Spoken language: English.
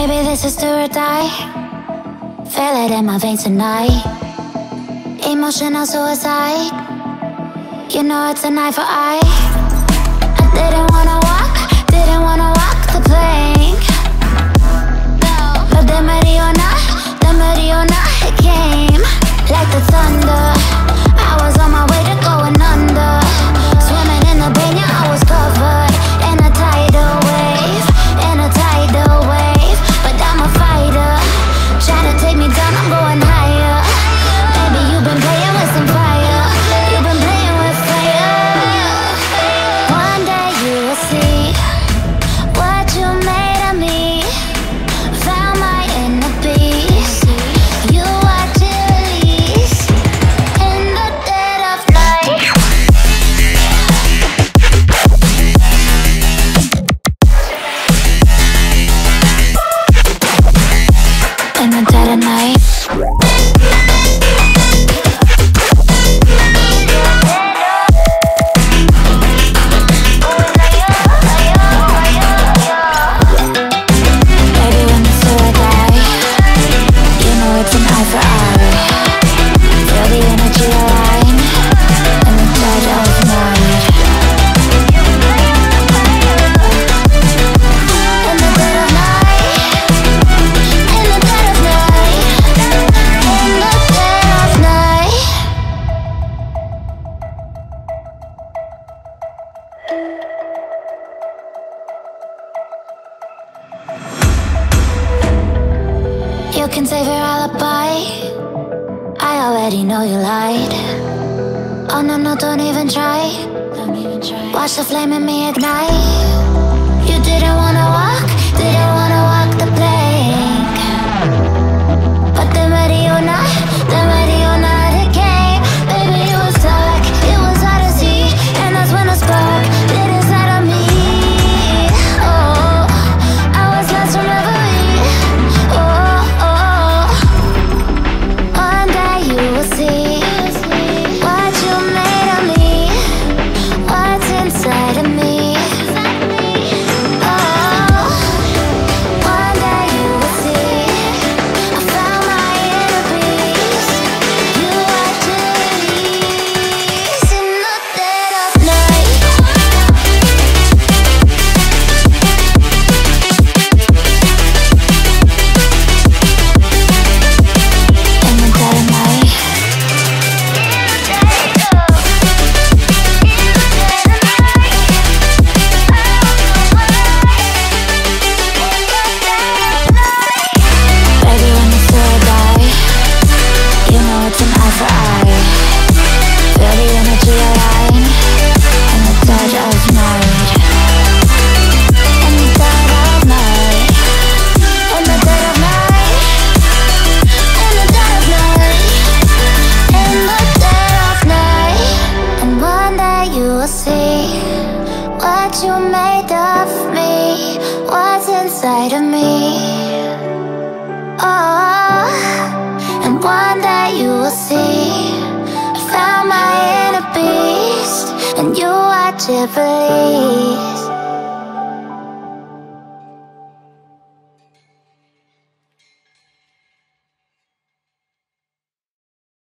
Baby, this is do or die. Feel it in my veins tonight. Emotional suicide. You know it's an eye for eye. I didn't wanna walk the plank. No. But the Mariona, it came like the thunder. I was on my way to going under. Swimming in the bain, yeah, I was covered in a tidal wave, in a tidal wave. But I'm a fighter. Try to take me down, I'm going higher. Baby, you've been playing with some fire. You've been playing with fire. One day you will see what you made of me. Found my inner peace. You watch it release in the dead of night. In the dead of night. You can save your alibi. I already know you lied. Oh no, no, don't even try. Watch the flame in me ignite. You didn't wanna walk the plank. But the Mariona, it came. Baby, it was dark, it was hard to see. And that's when the spark lit inside of me. Oh, I was lost from reverie. Oh. Please.